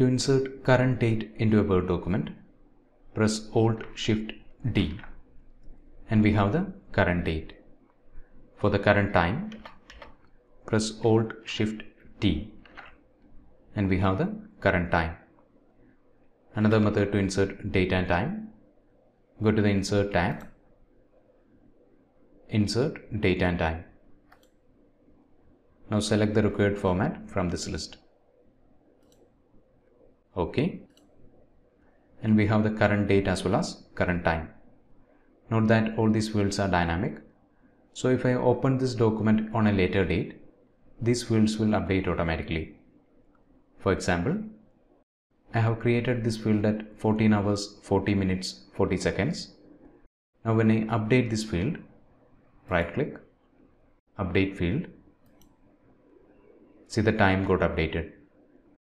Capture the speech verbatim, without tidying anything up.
To insert current date into a Word document, press Alt Shift D and we have the current date. For the current time, press Alt Shift T and we have the current time. Another method to insert date and time, go to the Insert tab, insert date and time. Now select the required format from this list. OK. And we have the current date as well as current time. Note that all these fields are dynamic. So if I open this document on a later date, these fields will update automatically. For example, I have created this field at fourteen hours, forty minutes, forty seconds. Now when I update this field, right click, update field, see the time got updated.